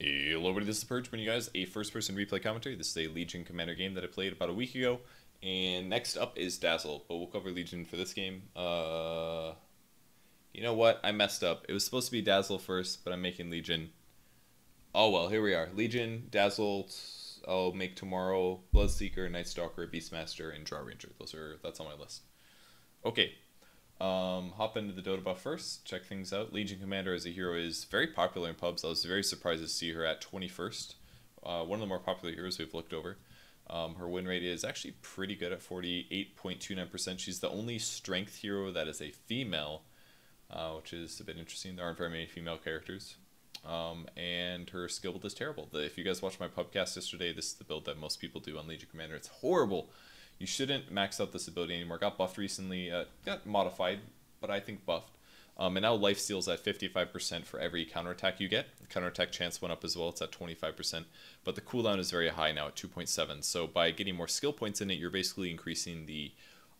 Hello, everybody. This is The Purge, bringing you guys a first-person replay commentary. This is a Legion Commander game that I played about a week ago, and next up is Dazzle, but we'll cover Legion for this game. You know what? I messed up. It was supposed to be Dazzle first, but I'm making Legion. Oh well, here we are. Legion, Dazzle, I'll make tomorrow, Bloodseeker, Nightstalker, Beastmaster, and Drow Ranger. That's on my list. Okay. Hop into the Dota Buff first, check things out. Legion Commander as a hero is very popular in pubs. I was very surprised to see her at 21st. One of the more popular heroes we've looked over. Her win rate is actually pretty good at 48.29%. She's the only strength hero that is a female, which is a bit interesting. There aren't very many female characters. And her skill build is terrible. If you guys watched my pubcast yesterday, this is the build that most people do on Legion Commander. It's horrible. You shouldn't max out this ability anymore. Got buffed recently, got modified, but I think buffed. And now lifesteal's at 55% for every counterattack you get. The counterattack chance went up as well, it's at 25%. But the cooldown is very high now at 2.7. So by getting more skill points in it, you're basically increasing the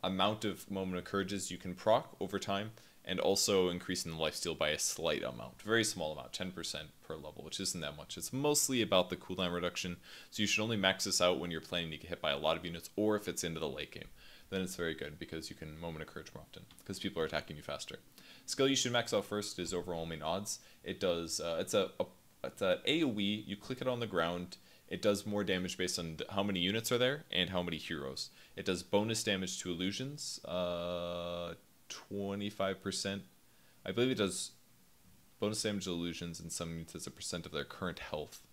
amount of Moment of Courages you can proc over time, and also increasing the lifesteal by a slight amount. Very small amount, 10% per level, which isn't that much. It's mostly about the cooldown reduction, so you should only max this out when you're planning to get hit by a lot of units, or if it's into the late game. Then it's very good, because you can Moment of Courage more often, because people are attacking you faster. Skill you should max out first is Overwhelming Odds. It does, it's a AoE, you click it on the ground, it does more damage based on how many units are there, and how many heroes. It does bonus damage to illusions, 25%. I believe it does bonus damage to illusions, and some units as a percent of their current health.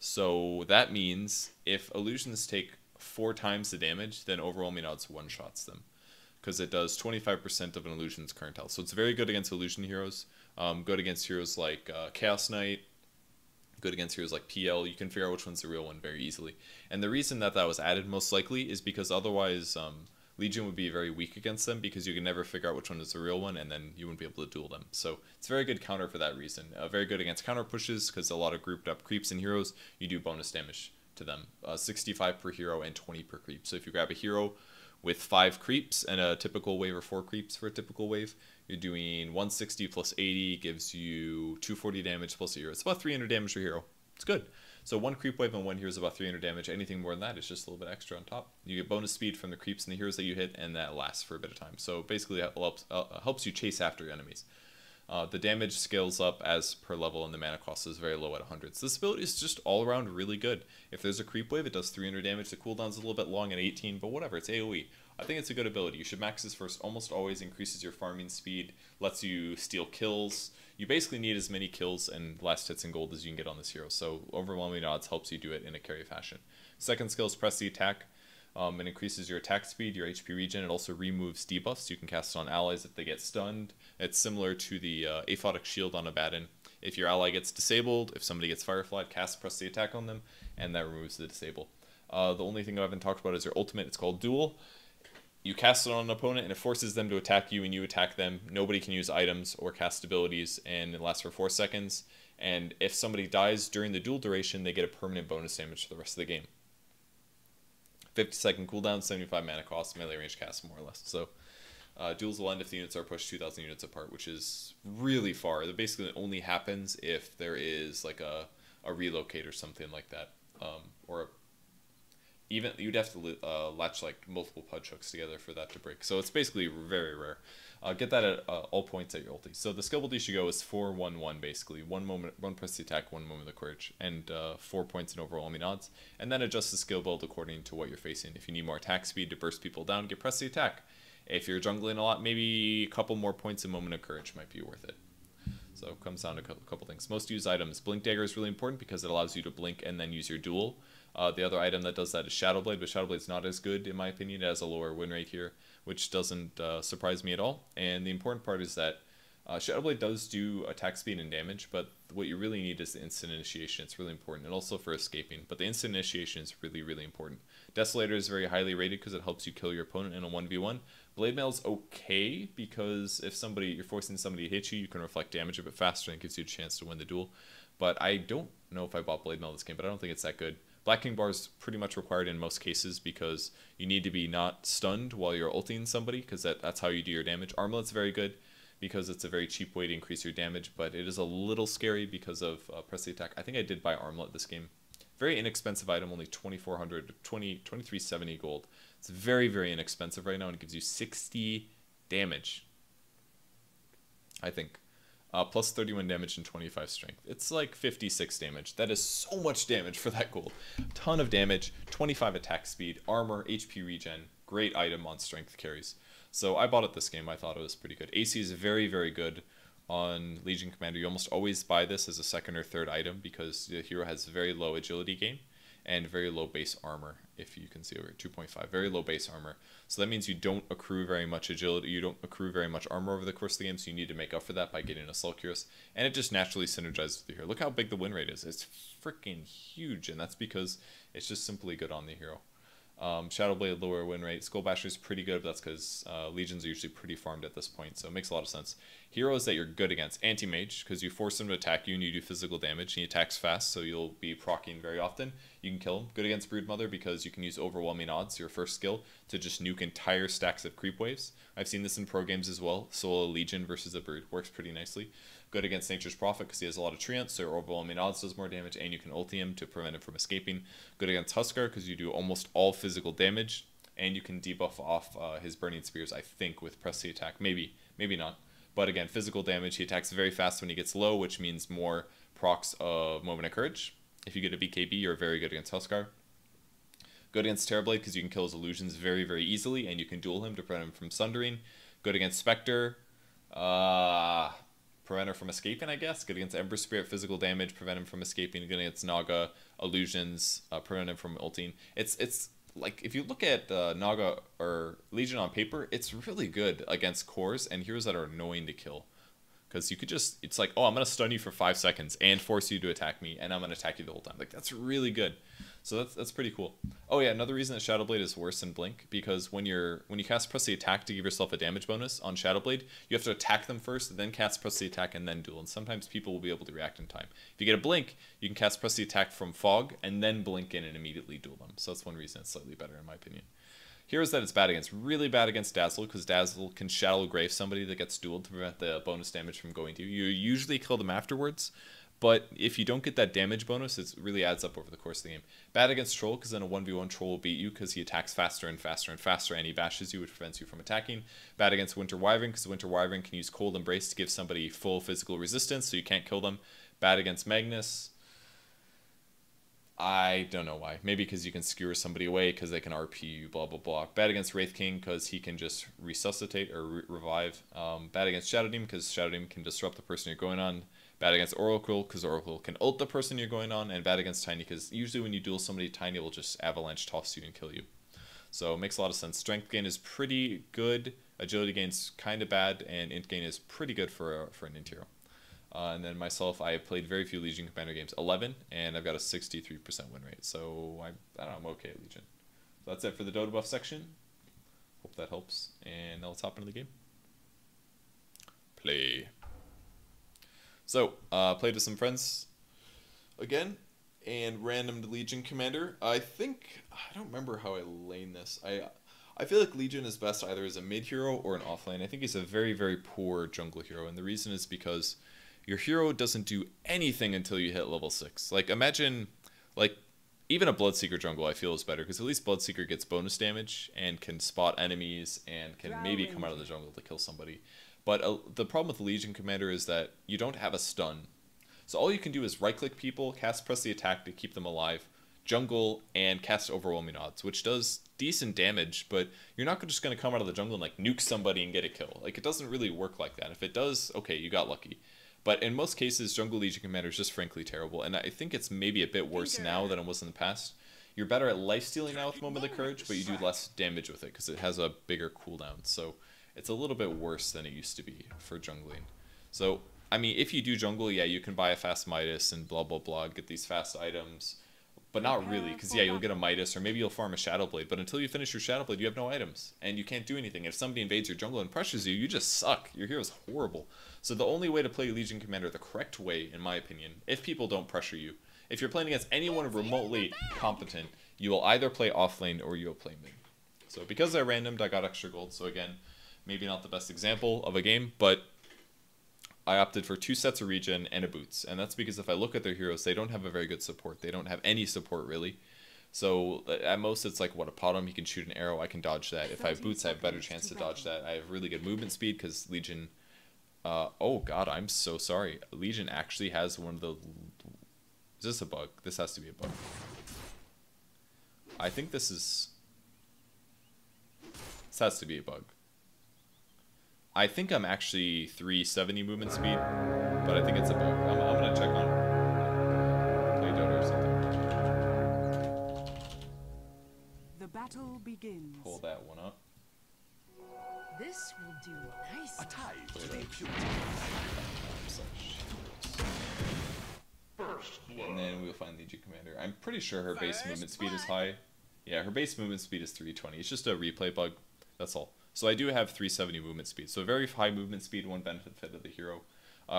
So that means if illusions take 4 times the damage, then Overwhelming Odds one-shots them, because it does 25% of an illusion's current health. So it's very good against illusion heroes. Good against heroes like Chaos Knight. Good against heroes like PL. You can figure out which one's the real one very easily. And the reason that that was added most likely is because otherwise Legion would be very weak against them, because you can never figure out which one is the real one, and then you wouldn't be able to duel them. So it's a very good counter for that reason. Very good against counter pushes, because a lot of grouped up creeps and heroes, you do bonus damage to them. 65 per hero and 20 per creep. So if you grab a hero with 5 creeps and a typical wave, or 4 creeps for a typical wave, you're doing 160 plus 80 gives you 240 damage plus a hero. It's about 300 damage per hero. It's good. So 1 creep wave and 1 hero is about 300 damage. Anything more than that is just a little bit extra on top. You get bonus speed from the creeps and the heroes that you hit, and that lasts for a bit of time. So basically it helps you chase after your enemies. The damage scales up as per level, and the mana cost is very low at 100. So this ability is just all around really good. If there's a creep wave, it does 300 damage. The cooldown's a little bit long at 18, but whatever, it's AoE. I think it's a good ability. You should max this first. Almost always increases your farming speed, lets you steal kills. You basically need as many kills and last hits and gold as you can get on this hero, so Overwhelming Odds helps you do it in a carry fashion. Second skill is Press the Attack. It increases your attack speed, your HP regen. It also removes debuffs. You can cast it on allies if they get stunned. It's similar to the aphotic shield on Abaddon. If your ally gets disabled, if somebody gets fireflied, cast Press the Attack on them, and that removes the disable. The only thing I haven't talked about is your ultimate. It's called Duel. You cast it on an opponent, and it forces them to attack you, and you attack them. Nobody can use items or cast abilities, and it lasts for 4 seconds. And if somebody dies during the duel duration, they get a permanent bonus damage for the rest of the game. 50-second cooldown, 75 mana cost, melee range cast, more or less. So duels will end if the units are pushed 2,000 units apart, which is really far. That basically only happens if there is like a relocate or something like that, or a even you'd have to latch like multiple Pudge hooks together for that to break. So it's basically very rare. Get that at all points at your ulti. So the skill build you should go is 4-1-1 basically. 1 Press the Attack, 1 Moment of Courage, and 4 points in Overwhelming Odds. And then adjust the skill build according to what you're facing. If you need more attack speed to burst people down, get Press the Attack. If you're jungling a lot, maybe a couple more points in Moment of Courage might be worth it. So it comes down to a couple things. Most used items. Blink Dagger is really important because it allows you to blink and then use your duel. The other item that does that is Shadow Blade, but Shadow Blade's not as good, in my opinion. It has a lower win rate here, which doesn't surprise me at all. And the important part is that Shadow Blade does do attack speed and damage, but what you really need is the instant initiation. It's really important, and also for escaping. But the instant initiation is really, really important. Desolator is very highly rated because it helps you kill your opponent in a 1v1. Blade Mail is okay because if you're forcing somebody to hit you, you can reflect damage a bit faster and it gives you a chance to win the duel. But I don't know if I bought Blade Mail this game, but I don't think it's that good. Black King Bar is pretty much required in most cases because you need to be not stunned while you're ulting somebody, because that's how you do your damage. Armlet's very good. because it's a very cheap way to increase your damage, but it is a little scary because of Press the Attack. I think I did buy Armlet this game. Very inexpensive item, only 2,400, 2370 gold. It's very, very inexpensive right now, and it gives you 60 damage, I think. Plus 31 damage and 25 strength. It's like 56 damage. That is so much damage for that gold. Ton of damage, 25 attack speed, armor, HP regen. Great item on strength carries. So I bought it this game. I thought it was pretty good. AC is very, very good on Legion Commander. You almost always buy this as a second or third item because the hero has very low agility gain and very low base armor, if you can see over 2.5, very low base armor. So that means you don't accrue very much agility, you don't accrue very much armor over the course of the game, so you need to make up for that by getting a Sulcurus, and it just naturally synergizes with the hero. Look how big the win rate is. It's freaking huge, and that's because it's just simply good on the hero. Shadow Blade, lower win rate. Skullbasher is pretty good, but that's because Legions are usually pretty farmed at this point, so it makes a lot of sense. Heroes that you're good against. Anti-Mage, because you force him to attack you and you do physical damage, and he attacks fast, so you'll be proccing very often. You can kill him. Good against Broodmother, because you can use Overwhelming Odds, your first skill, to just nuke entire stacks of creep waves. I've seen this in pro games as well. Solo Legion versus a Brood works pretty nicely. Good against Nature's Prophet, because he has a lot of treants, so your Overwhelming Odds does more damage, and you can ulti him to prevent him from escaping. Good against Huskar, because you do almost all physical damage, and you can debuff off his Burning Spears, I think, with Press the Attack. Maybe, maybe not. But again, physical damage, he attacks very fast when he gets low, which means more procs of Moment of Courage. If you get a BKB, you're very good against Huskar. Good against Terrorblade, because you can kill his illusions very, very easily, and you can duel him to prevent him from sundering. Good against Spectre. Prevent her from escaping, I guess. Good against Ember Spirit, physical damage, prevent him from escaping. Good against Naga, illusions, prevent him from ulting. It's like, if you look at Naga or Legion on paper, it's really good against cores and heroes that are annoying to kill. Because you could just, it's like, oh, I'm going to stun you for 5 seconds and force you to attack me, and I'm going to attack you the whole time. Like, that's really good. So that's pretty cool. Oh yeah, another reason that Shadow Blade is worse than Blink, because when you cast Press the Attack to give yourself a damage bonus on Shadow Blade, you have to attack them first, then cast Press the Attack, and then duel. And sometimes people will be able to react in time. If you get a Blink, you can cast Press the Attack from Fog, and then blink in and immediately duel them. So that's one reason it's slightly better, in my opinion. Heroes that it's bad against. Really bad against Dazzle, because Dazzle can Shadow Grave somebody that gets dueled to prevent the bonus damage from going to you. You usually kill them afterwards, but if you don't get that damage bonus, it really adds up over the course of the game. Bad against Troll, because then a 1v1 Troll will beat you, because he attacks faster and faster and faster, and he bashes you, which prevents you from attacking. Bad against Winter Wyvern, because Winter Wyvern can use Cold Embrace to give somebody full physical resistance, so you can't kill them. Bad against Magnus. I don't know why. Maybe because you can skewer somebody away because they can RP you, blah, blah, blah. Bad against Wraith King because he can just resuscitate or revive. Bad against Shadow Demon because Shadow Demon can disrupt the person you're going on. Bad against Oracle because Oracle can ult the person you're going on. And bad against Tiny because usually when you duel somebody, Tiny will just avalanche toss you and kill you. So it makes a lot of sense. Strength gain is pretty good. Agility gain's kind of bad. And int gain is pretty good for an int hero. And then myself, I have played very few Legion Commander games, 11, and I've got a 63% win rate. So I don't know, I'm okay at Legion. So that's it for the Dota Buff section. Hope that helps. And now let's hop into the game. Play. So, played with some friends again, and random Legion Commander. I think, I don't remember how I lane this. I feel like Legion is best either as a mid hero or an off lane. I think he's a very, very poor jungle hero, and the reason is because your hero doesn't do anything until you hit level 6. Like, imagine, like, even a Bloodseeker jungle I feel is better, because at least Bloodseeker gets bonus damage and can spot enemies and can maybe come out of the jungle to kill somebody. But the problem with Legion Commander is that you don't have a stun. So all you can do is right-click people, cast Press the Attack to keep them alive, jungle, and cast Overwhelming Odds, which does decent damage, but you're not just going to come out of the jungle and, like, nuke somebody and get a kill. Like, it doesn't really work like that. If it does, okay, you got lucky. But in most cases, jungle Legion Commander is just frankly terrible, and I think it's maybe a bit worse now than it was in the past. You're better at lifestealing now with Moment of the Courage, but you do less damage with it because it has a bigger cooldown. So it's a little bit worse than it used to be for jungling. So, I mean, if you do jungle, yeah, you can buy a fast Midas and blah, blah, blah, get these fast items. But not really, because, yeah, you'll get a Midas, or maybe you'll farm a Shadow Blade. But until you finish your Shadow Blade, you have no items, and you can't do anything. If somebody invades your jungle and pressures you, you just suck. Your hero's horrible. So the only way to play Legion Commander the correct way, in my opinion, if people don't pressure you, if you're playing against anyone remotely competent, you will either play off lane or you will play mid. So because I randomed, I got extra gold. So again, maybe not the best example of a game, but I opted for two sets of regen and a boots, and that's because if I look at their heroes, they don't have a very good support. They don't have any support, really. So at most, it's like, what, a Potom, he can shoot an arrow, I can dodge that. If I have boots, I have a better chance to dodge that. I have really good movement speed because Legion... oh god, I'm so sorry. Legion actually has one of the... Is this a bug? This has to be a bug. I think this is... This has to be a bug. I think I'm actually 370 movement speed, but I think it's a bug. I'm gonna check on Play Dota or something. The battle begins. Pull that one up. This will do nice. A tie to the first blood. And then we'll find Legion Commander. I'm pretty sure her base movement speed is high. Yeah, her base movement speed is 320. It's just a replay bug. That's all. So I do have 370 movement speed. So very high movement speed, one benefit of the hero.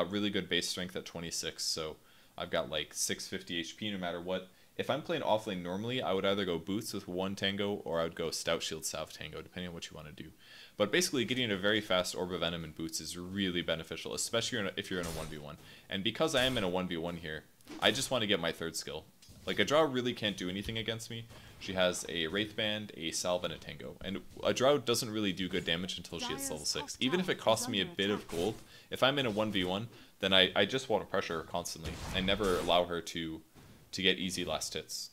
Really good base strength at 26. So I've got like 650 HP no matter what. If I'm playing offlane normally, I would either go Boots with one Tango, or I would go Stout Shield, Salve Tango, depending on what you want to do. But basically, getting a very fast Orb of Venom and Boots is really beneficial, especially if you're in a 1v1. And because I am in a 1v1 here, I just want to get my third skill. Like, a Drow really can't do anything against me. She has a Wraithband, a Salve, and a Tango. And a Drow doesn't really do good damage until she hits level 6. Even if it costs me a bit of gold, if I'm in a 1v1, then I just want to pressure her constantly. I never allow her to get easy last hits.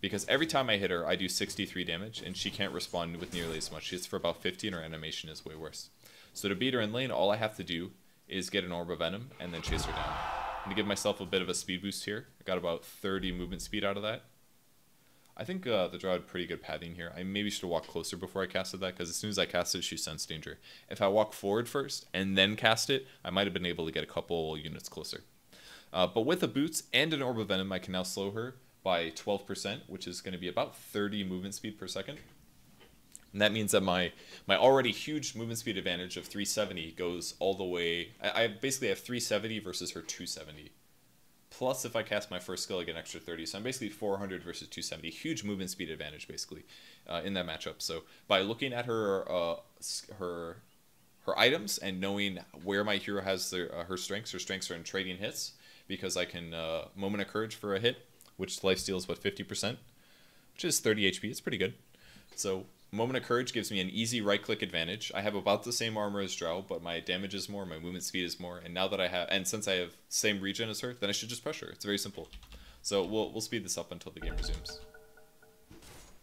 Because every time I hit her, I do 63 damage, and she can't respond with nearly as much. She hits for about 50, and her animation is way worse. So to beat her in lane, all I have to do is get an Orb of Venom, and then chase her down. I'm going to give myself a bit of a speed boost here. I got about 30 movement speed out of that. I think the Drow had pretty good pathing here. I maybe should have walked closer before I casted that, because as soon as I cast it, she sensed danger. If I walk forward first, and then cast it, I might have been able to get a couple units closer. But with the Boots and an Orb of Venom, I can now slow her by 12%, which is going to be about 30 movement speed per second. And that means that my already huge movement speed advantage of 370 goes all the way... I basically have 370 versus her 270. Plus, if I cast my first skill, I get an extra 30. So I'm basically 400 versus 270. Huge movement speed advantage, basically, in that matchup. So by looking at her... her items and knowing where my hero has their, her strengths are in trading hits, because I can Moment of Courage for a hit, which lifesteal is, what, 50%, which is 30 HP. It's pretty good. So Moment of Courage gives me an easy right-click advantage. I have about the same armor as Drow, but my damage is more, my movement speed is more, and now that I have, and since I have same regen as her, then I should just pressure her. It's very simple. So we'll speed this up until the game resumes.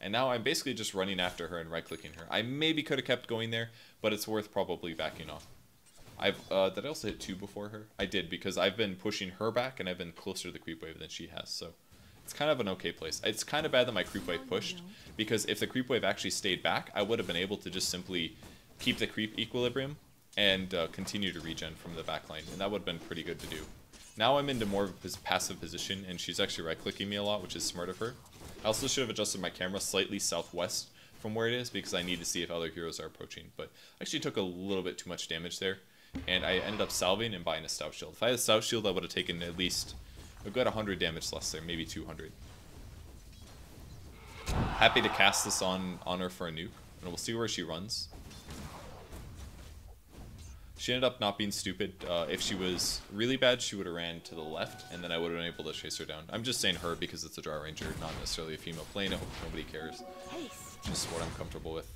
And now I'm basically just running after her and right-clicking her. I maybe could have kept going there, but it's worth probably backing off. Did I also hit 2 before her? I did, because I've been pushing her back, and I've been closer to the creep wave than she has, so it's kind of an okay place. It's kind of bad that my creep wave pushed, because if the creep wave actually stayed back, I would have been able to just simply keep the creep equilibrium and continue to regen from the backline, and that would have been pretty good to do. Now I'm into more of a passive position, and she's actually right-clicking me a lot, which is smart of her. I also should have adjusted my camera slightly southwest from where it is, because I need to see if other heroes are approaching, but I actually took a little bit too much damage there, and I ended up salving and buying a Stout Shield. If I had a Stout Shield, I would have taken at least, I've got 100 damage less there, maybe 200. Happy to cast this on her for a nuke, and we'll see where she runs. She ended up not being stupid. If she was really bad, she would have ran to the left, and then I would have been able to chase her down. I'm just saying her because it's a Drow Ranger, not necessarily a female plane. I hope nobody cares. Just what I'm comfortable with.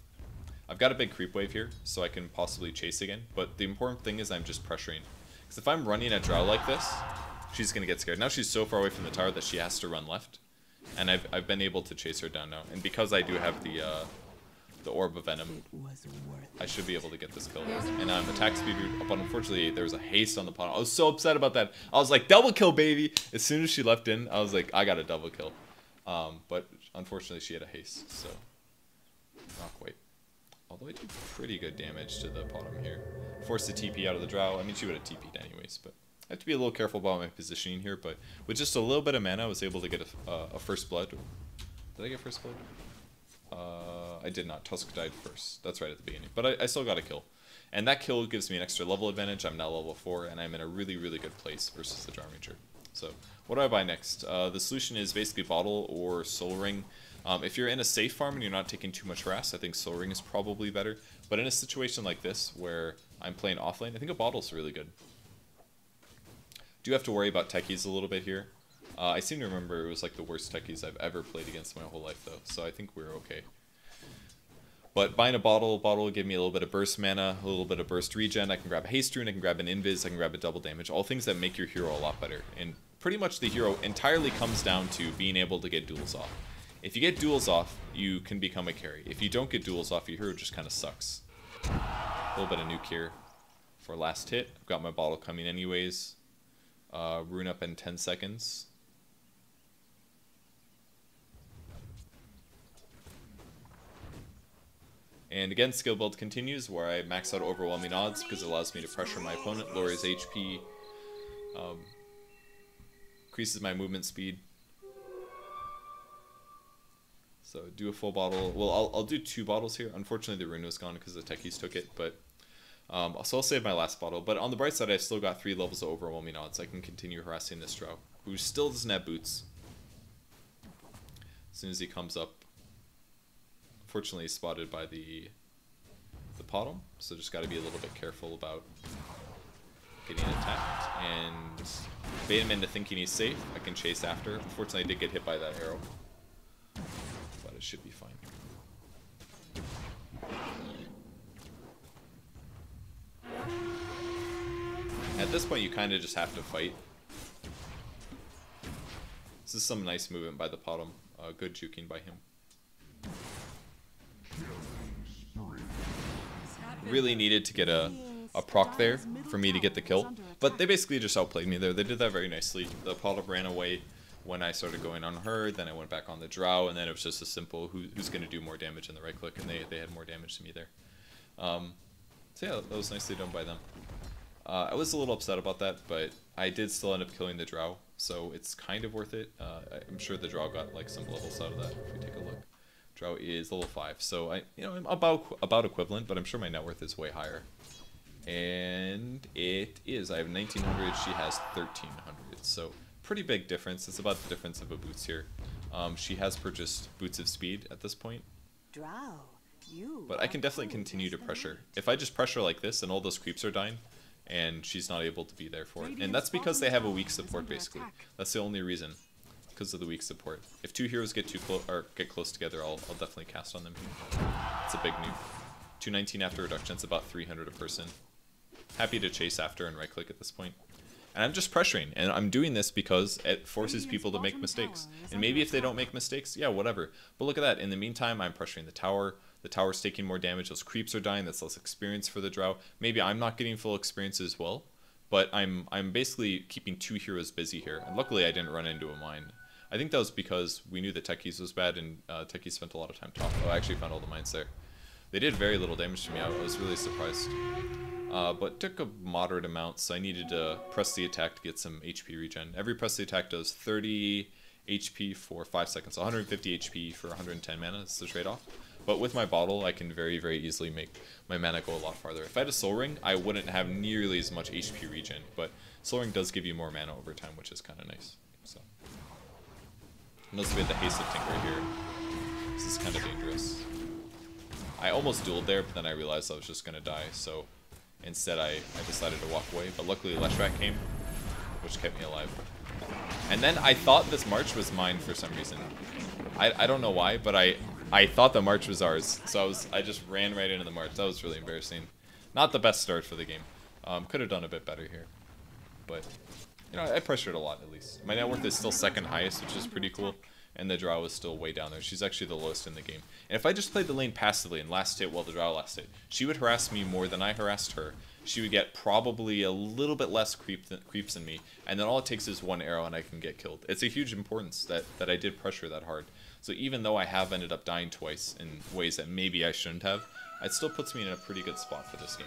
I've got a big creep wave here, so I can possibly chase again. But the important thing is I'm just pressuring. Because if I'm running at Drow like this, she's going to get scared. Now she's so far away from the tower that she has to run left. And I've been able to chase her down now. And because I do have the Orb of Venom, I should be able to get this kill. And I'm attack speed up, but unfortunately there was a haste on the Pot. I was so upset about that. I was like, double kill, baby! As soon as she left in, I was like, I got a double kill. But unfortunately she had a haste, so not quite. Although I did pretty good damage to the bottom here. Forced the TP out of the Drow. I mean, she would have TP'd anyways, but I have to be a little careful about my positioning here, but with just a little bit of mana I was able to get a first blood. Did I get first blood? I did not. Tusk died first. That's right at the beginning. But I still got a kill. And that kill gives me an extra level advantage. I'm now level 4, and I'm in a really, really good place versus the Drow Ranger. So, what do I buy next? The solution is basically Bottle or Soul Ring. If you're in a safe farm and you're not taking too much harass, I think Soul Ring is probably better. But in a situation like this, where I'm playing offlane, I think a Bottle's really good. Do have to worry about techies a little bit here. I seem to remember it was like the worst techies I've ever played against my whole life though, so I think we're okay. But buying a bottle will give me a little bit of burst mana, a little bit of burst regen, I can grab haste rune, I can grab an invis, I can grab a double damage, all things that make your hero a lot better. And pretty much the hero entirely comes down to being able to get duels off. If you get duels off, you can become a carry. If you don't get duels off, your hero just kind of sucks. A little bit of nuke here for last hit. I've got my bottle coming anyways. Rune up in 10 seconds. And again, skill build continues where I max out overwhelming odds because it allows me to pressure my opponent, lower his HP, increases my movement speed. So do a full bottle. Well, I'll do two bottles here. Unfortunately, the rune was gone because the techies took it, but so I'll save my last bottle. But on the bright side, I've still got 3 levels of overwhelming odds. I can continue harassing this Drow, who still doesn't have boots. As soon as he comes up. Fortunately spotted by the Podom, so just got to be a little bit careful about getting attacked and bait him into thinking he's safe. I can chase after. Unfortunately, I did get hit by that arrow, but it should be fine. At this point, you kind of just have to fight. This is some nice movement by the Podom. Good juking by him. Really needed to get a proc there for me to get the kill, but they basically just outplayed me there. They did that very nicely. The Podom ran away when I started going on her, then I went back on the Drow, and then it was just a simple who's going to do more damage in the right click, and they had more damage to me there. So yeah, that was nicely done by them. I was a little upset about that, but I did still end up killing the Drow, so it's kind of worth it. I'm sure the Drow got like some levels out of that if we take a look. Drow is level 5, so I'm about equivalent, but I'm sure my net worth is way higher. And it is. I have 1900. She has 1300. So pretty big difference. It's about the difference of a boots here. She has purchased boots of speed at this point. Drow, you. But I can definitely continue to pressure. If I just pressure like this, and all those creeps are dying, and she's not able to be there for it, and that's because they have a weak support basically. That's the only reason. Because of the weak support. If two heroes get too close or get close together, I'll definitely cast on them. It's a big nuke. 219 after reduction. It's about 300 a person. Happy to chase after and right click at this point. And I'm just pressuring, and I'm doing this because it forces people to make mistakes. And maybe if they don't make mistakes, yeah, whatever. But look at that. In the meantime, I'm pressuring the tower. The tower's taking more damage. Those creeps are dying. That's less experience for the Drow. Maybe I'm not getting full experience as well. But I'm basically keeping two heroes busy here. And luckily, I didn't run into a mine. I think that was because we knew that techies was bad, and techies spent a lot of time top. Oh, I actually found all the mines there. They did very little damage to me. I was really surprised. But took a moderate amount, so I needed to press the attack to get some HP regen. Every press the attack does 30 HP for 5 seconds. 150 HP for 110 mana is the trade-off. But with my bottle, I can very, very easily make my mana go a lot farther. If I had a soul ring, I wouldn't have nearly as much HP regen. But soul ring does give you more mana over time, which is kind of nice. So. Unless we had the haste of Tinker here. This is kind of dangerous. I almost dueled there, but then I realized I was just going to die, so instead I decided to walk away. But luckily Leshrac came, which kept me alive. And then I thought this march was mine for some reason. I don't know why, but I thought the march was ours, so I just ran right into the march. That was really embarrassing. Not the best start for the game. Could have done a bit better here, but... I pressured a lot, at least. My net worth is still second highest, which is pretty cool, and the Drow is still way down there. She's actually the lowest in the game. And if I just played the lane passively and last hit while the Drow last hit, she would harass me more than I harassed her. She would get probably a little bit less creeps than me, and then all it takes is one arrow and I can get killed. It's a huge importance that I did pressure that hard. So even though I have ended up dying twice in ways that maybe I shouldn't have, it still puts me in a pretty good spot for this game.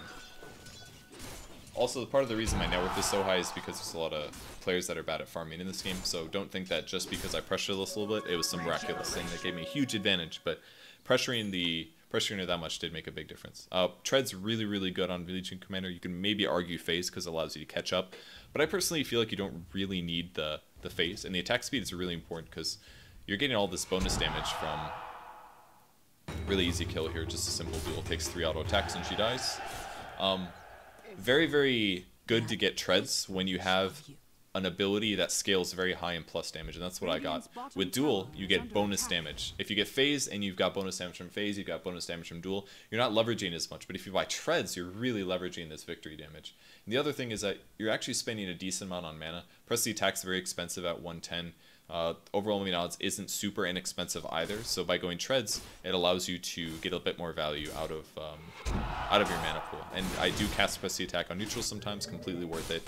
Also, part of the reason my net worth is so high is because there's a lot of players that are bad at farming in this game, so don't think that just because I pressured this a little bit, it was some miraculous thing that gave me a huge advantage, but pressuring her that much did make a big difference. Tread's really, really good on Legion Commander. You can maybe argue phase because it allows you to catch up, but I personally feel like you don't really need the phase, and the attack speed is really important because you're getting all this bonus damage from really easy kill here, just a simple duel. Takes 3 auto attacks and she dies. Very, very good to get treads when you have an ability that scales very high in plus damage, and that's what I got. With Duel, you get bonus damage. If you get Phase and you've got bonus damage from Phase, you've got bonus damage from Duel, you're not leveraging as much. But if you buy Treads, you're really leveraging this victory damage. And the other thing is that you're actually spending a decent amount on mana. Press the Attack's very expensive at 110. Overwhelming Odds isn't super inexpensive either, so by going Treads, it allows you to get a bit more value out of your mana pool. And I do cast Press the Attack on neutrals sometimes, completely worth it.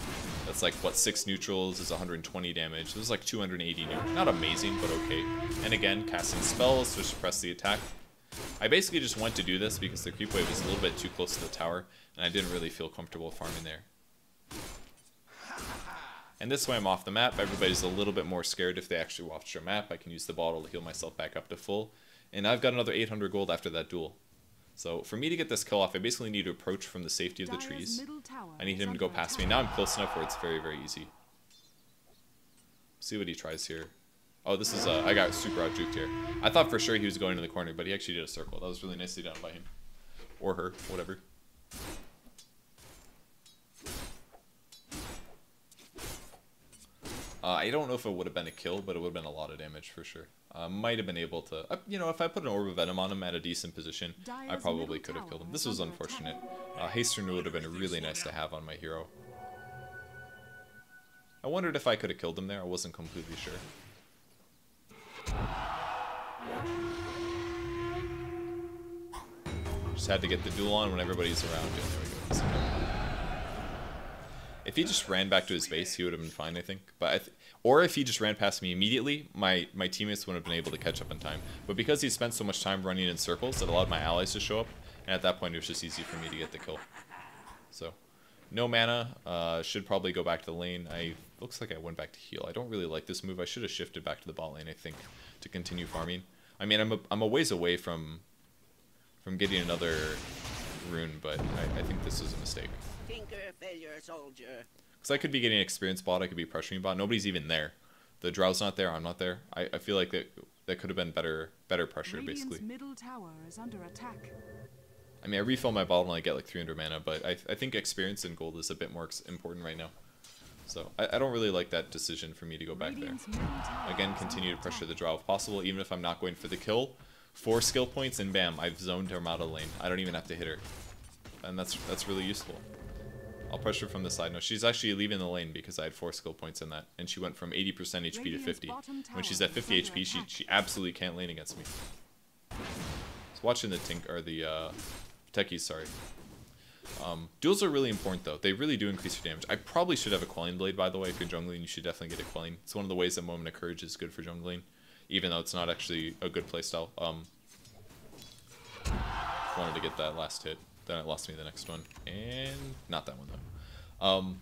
That's like, what, 6 neutrals is 120 damage. There's like 280 damage. Not amazing, but okay. And again, casting spells, just Press the Attack. I basically just went to do this because the creep wave was a little bit too close to the tower, and I didn't really feel comfortable farming there. And this way I'm off the map. Everybody's a little bit more scared if they actually watch your map. I can use the bottle to heal myself back up to full. And I've got another 800 gold after that duel. So for me to get this kill off, I basically need to approach from the safety of the trees. I need him to go past me. Now I'm close enough where it's very, very easy. See what he tries here. Oh, this is, I got super out-juked here. I thought for sure he was going to the corner, but he actually did a circle. That was really nicely done by him. Or her, whatever. I don't know if it would have been a kill, but it would have been a lot of damage for sure. Might have been able to, you know, if I put an Orb of Venom on him at a decent position, I probably could have killed him. This was unfortunate. Haste Rune would have been really nice to have on my hero. I wondered if I could have killed him there. I wasn't completely sure. Just had to get the duel on when everybody's around. Yeah, there we go. It's okay. If he just ran back to his base, he would have been fine, I think. But or if he just ran past me immediately, my teammates wouldn't have been able to catch up in time. But because he spent so much time running in circles, it allowed my allies to show up. And at that point, it was just easy for me to get the kill. So, no mana. Should probably go back to the lane. Looks like I went back to heal. I don't really like this move. I should have shifted back to the bot lane, I think, to continue farming. I mean, I'm a ways away from getting another rune, but I think this was a mistake. Tinker, failure, soldier. Because I could be getting experience bot, I could be pressuring bot. Nobody's even there. The Drow's not there, I'm not there. I feel like that could have been better pressure, basically. Middle tower is under attack. I mean, I refill my bottle and I get like 300 mana, but I think experience and gold is a bit more important right now. So I don't really like that decision for me to go back there. Again, continue to pressure the Drow if possible, even if I'm not going for the kill. 4 skill points and bam, I've zoned her out of lane. I don't even have to hit her. And that's really useful. I'll pressure from the side. No, she's actually leaving the lane because I had 4 skill points in that. And she went from 80% HP to 50. When she's at 50 HP, she absolutely can't lane against me. I was watching the techies, sorry. Duels are really important, though. They really do increase your damage. I probably should have a Quelling Blade, by the way. If you're jungling, you should definitely get a Quelling. It's one of the ways that Moment of Courage is good for jungling, even though it's not actually a good playstyle. Wanted to get that last hit. Then it lost me the next one. And not that one, though.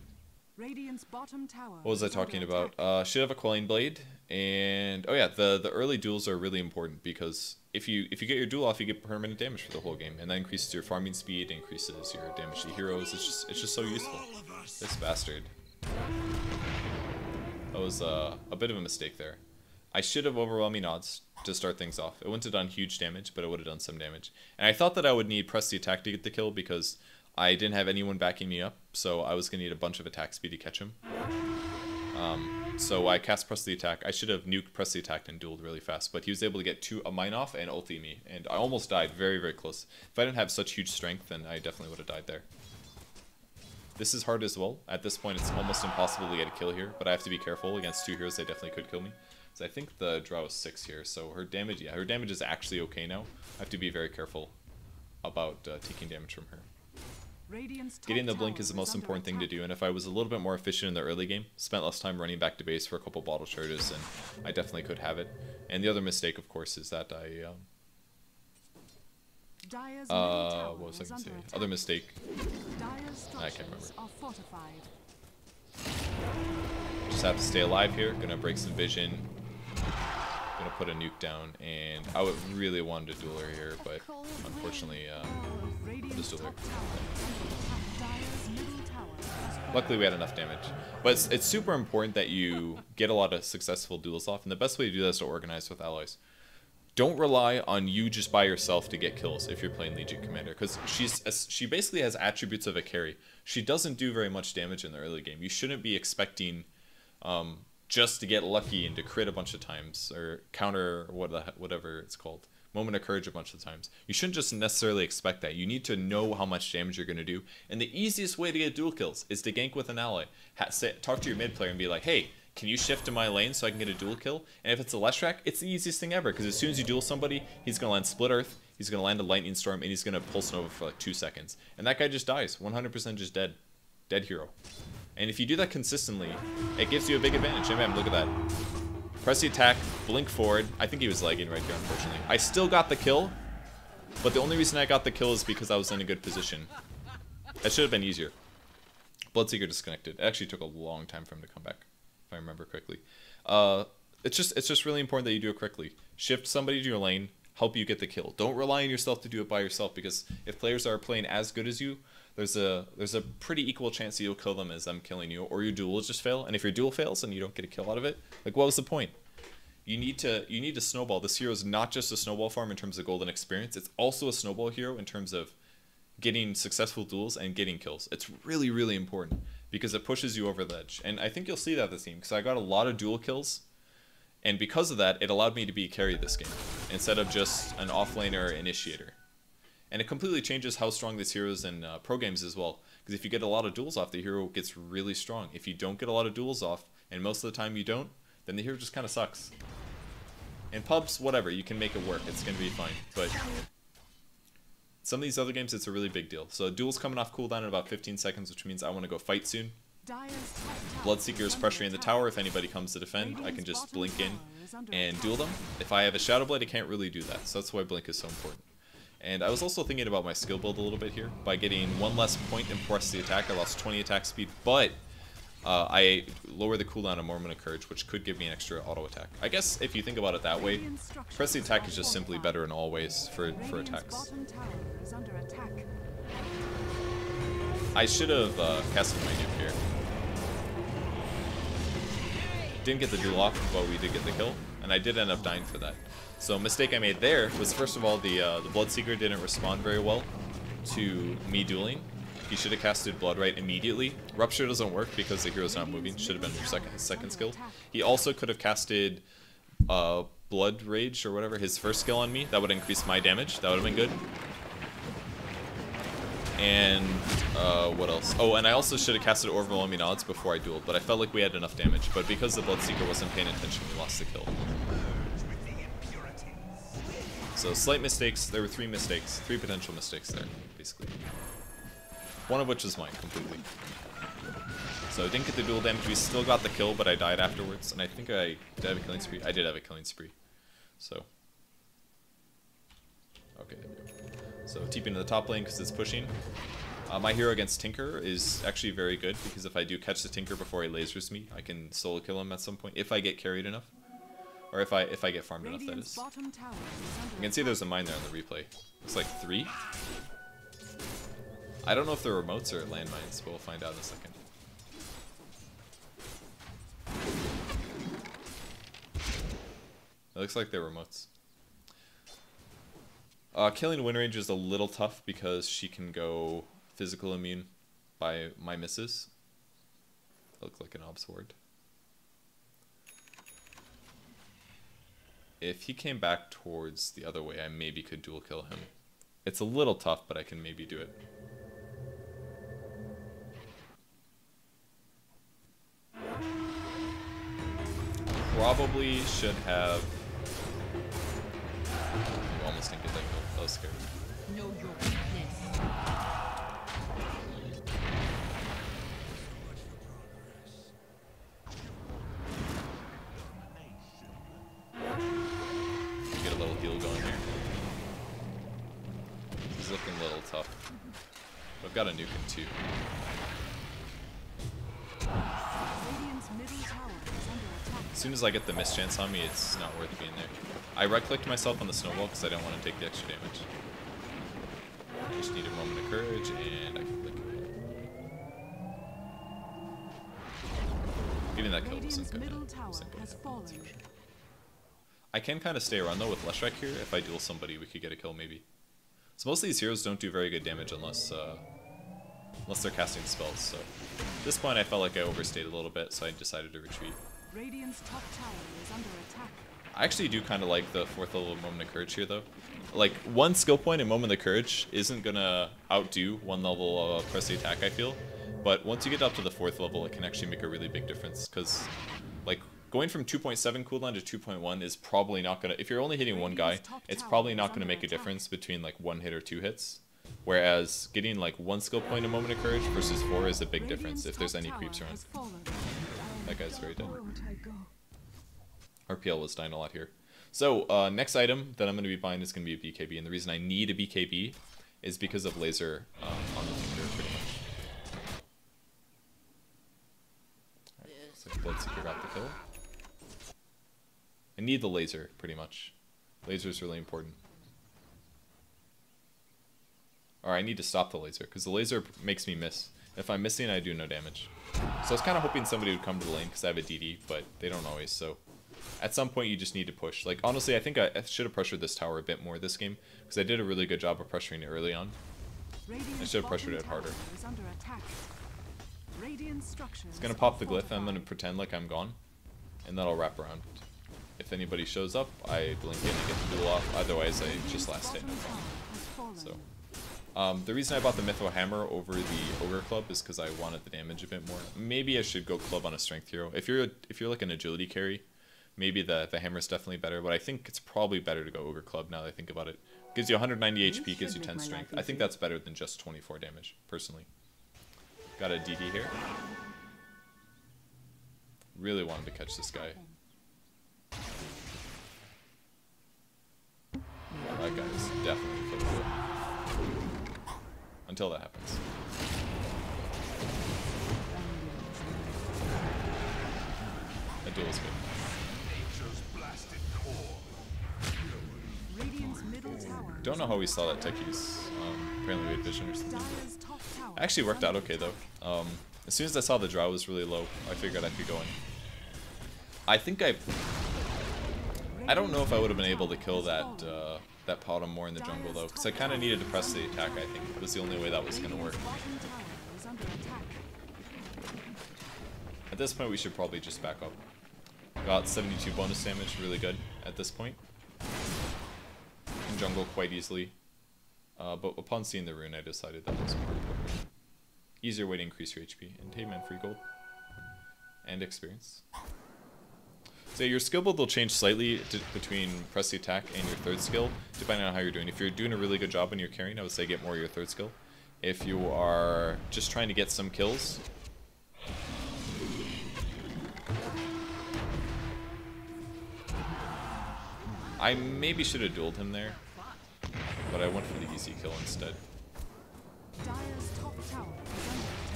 Radiance bottom tower. What was I talking about? Should have a Quelling Blade. And, oh yeah, the early duels are really important because if you get your duel off, you get permanent damage for the whole game. And that increases your farming speed, increases your damage to heroes. It's just so useful. This bastard. That was a bit of a mistake there. I should have Overwhelming Odds to start things off. It wouldn't have done huge damage, but it would have done some damage. And I thought that I would need Press the Attack to get the kill because I didn't have anyone backing me up, so I was going to need a bunch of attack speed to catch him. So I cast Press the Attack. I should have nuked Press the Attack and dueled really fast, but he was able to get a mine off and ulti me, and I almost died very, very close. If I didn't have such huge strength, then I definitely would have died there. This is hard as well. At this point, it's almost impossible to get a kill here, but I have to be careful. Against 2 heroes, they definitely could kill me. So I think the Drow is 6 here, so her damage, yeah, her damage is actually okay now. I have to be very careful about taking damage from her. Getting the blink is the most important thing to do, and if I was a little bit more efficient in the early game, spent less time running back to base for a couple bottle charges, and I definitely could have it. And the other mistake, of course, is that I, what was I going to say? Other mistake. I can't remember. Just have to stay alive here. Gonna break some vision. Gonna put a nuke down, and I would really wanted to duel her here, but unfortunately, just duel her. Luckily, we had enough damage. But it's super important that you get a lot of successful duels off, and the best way to do that is to organize with allies. Don't rely on you just by yourself to get kills if you're playing Legion Commander, because she basically has attributes of a carry. She doesn't do very much damage in the early game. You shouldn't be expecting just to get lucky and to crit a bunch of times, or counter whatever it's called. Moment of Courage a bunch of times. You shouldn't just necessarily expect that. You need to know how much damage you're going to do. And the easiest way to get dual kills is to gank with an ally. Talk to your mid player and be like, hey, can you shift to my lane so I can get a dual kill? And if it's a Leshrac, it's the easiest thing ever, because as soon as you duel somebody, he's going to land Split Earth, he's going to land a Lightning Storm, and he's going to Pulse Nova for like 2 seconds. And that guy just dies. 100% just dead. Dead hero. And if you do that consistently, it gives you a big advantage. And bam, look at that. Press the attack, blink forward. I think he was lagging right here, unfortunately. I still got the kill, but the only reason I got the kill is because I was in a good position. That should have been easier. Bloodseeker disconnected. It actually took a long time for him to come back, if I remember correctly. It's just really important that you do it correctly. Shift somebody to your lane, help you get the kill. Don't rely on yourself to do it by yourself, because if players are playing as good as you, there's a pretty equal chance that you'll kill them as them killing you, or your duel will just fail. And if your duel fails and you don't get a kill out of it, like, what was the point? You need to snowball. This hero is not just a snowball farm in terms of gold and experience. It's also a snowball hero in terms of getting successful duels and getting kills. It's really, really important, because it pushes you over the edge. And I think you'll see that this game, because I got a lot of dual kills, and because of that, it allowed me to be carried this game instead of just an offlaner initiator. And it completely changes how strong this hero is in pro games as well. Because if you get a lot of duels off, the hero gets really strong. If you don't get a lot of duels off, and most of the time you don't, then the hero just kind of sucks. In pubs, whatever, you can make it work. It's going to be fine. But some of these other games, it's a really big deal. So duel's coming off cooldown in about 15 seconds, which means I want to go fight soon. Bloodseeker is pressuring the tower. If anybody comes to defend, I can just blink in and duel them. If I have a Shadow Blade, I can't really do that. So that's why blink is so important. And I was also thinking about my skill build a little bit here. By getting one less point in Press the Attack, I lost 20 attack speed, but I lower the cooldown of Moment of Courage, which could give me an extra auto attack. I guess if you think about it that way, Press the Attack is just simply better in all ways for attacks. I should have casted my nuke here. Didn't get the duel off, but we did get the kill, and I did end up dying for that. So a mistake I made there was, first of all, the Bloodseeker didn't respond very well to me dueling. He should have casted Blood Rite immediately. Rupture doesn't work because the hero's not moving. Should have been his second skill. He also could have casted Blood Rage or whatever, his first skill on me. That would increase my damage. That would have been good. And what else? Oh, and I also should have casted Overwhelming Odds before I dueled, but I felt like we had enough damage. But because the Bloodseeker wasn't paying attention, we lost the kill. So slight mistakes. There were three mistakes, three potential mistakes there, basically. One of which was mine, completely. So I didn't get the dual damage. We still got the kill, but I died afterwards. And I think I did have a killing spree. I did have a killing spree. So. Okay, there we go. So TPing to the top lane because it's pushing. My hero against Tinker is actually very good, because if I do catch the Tinker before he lasers me, I can solo kill him at some point, if I get carried enough. Or if I get farmed enough, that is. You can see there's a mine there on the replay. Looks like three. I don't know if they're remotes or landmines, but we'll find out in a second. It looks like they're remotes. Killing Wind Ranger is a little tough because she can go physical immune by my misses. Look like an obs ward. If he came back towards the other way, I maybe could dual kill him. It's a little tough, but I can maybe do it. Probably should have... I almost didn't get that kill. That was scary. Got a nuke in two. As soon as I get the mischance on me, it's not worth being there. I right-clicked myself on the snowball because I don't want to take the extra damage. I just need a Moment of Courage, and I can click it. Even that kill wasn't good. I can kind of stay around though with Leshrac here. If I duel somebody, we could get a kill maybe. So most of these heroes don't do very good damage unless unless they're casting spells. So at this point I felt like I overstayed a little bit, so I decided to retreat. Radiant's top tower is under attack. I actually do kind of like the 4th level Moment of Courage here though. Like, one skill point in Moment of Courage isn't going to outdo one level of Press the Attack, I feel. But once you get up to the 4th level, it can actually make a really big difference. Because, like, going from 2.7 cooldown to 2.1 is probably not going to... If you're only hitting one guy, it's probably not going to make a difference between, like, one hit or two hits. Whereas getting, like, one skill point in Moment of Courage versus 4 is a big difference if there's any creeps around. That guy's very dead. RPL was dying a lot here. So, next item that I'm going to be buying is going to be a BKB, and the reason I need a BKB is because of Laser on the Tinker, pretty much. Right, looks like Bloodseeker got the kill. I need the Laser, pretty much. Laser is really important. Or I need to stop the Laser, because the Laser makes me miss. If I'm missing, I do no damage. So I was kind of hoping somebody would come to the lane, because I have a DD, but they don't always, so... At some point, you just need to push. Like, honestly, I think I should have pressured this tower a bit more this game, because I did a really good job of pressuring it early on. I should have pressured it harder. It's going to pop the glyph, and I'm going to pretend like I'm gone, and that'll wrap around. If anybody shows up, I blink in and get the duel off, otherwise I just last hit. So, the reason I bought the Mytho Hammer over the Ogre Club is because I wanted the damage a bit more. Maybe I should go Club on a Strength Hero. If you're like an agility carry, maybe the hammer is definitely better, but I think it's probably better to go Ogre Club now that I think about it. Gives you 190 HP, gives you 10 strength. I think that's better than just 24 damage, personally. Got a DD here. Really wanted to catch this guy. Well, that guy is definitely killable. Until that happens. That duel is good. Don't know how we saw that tech use. Apparently we had vision or something. It actually worked out okay though. As soon as I saw the Drow was really low, I figured I could go in. I think I don't know if I would have been able to kill that that Podom more in the jungle though, because I kind of needed to press the attack. I think it was the only way that was going to work. At this point, we should probably just back up. Got 72 bonus damage, really good at this point. Jungle quite easily, but upon seeing the rune I decided that was more important. Easier way to increase your HP, and hey man, free gold and experience. So your skill build will change slightly between Press the Attack and your third skill, depending on how you're doing. If you're doing a really good job when you're carrying, I would say get more of your third skill. If you are just trying to get some kills, I maybe should have dueled him there, but I went for the easy kill instead.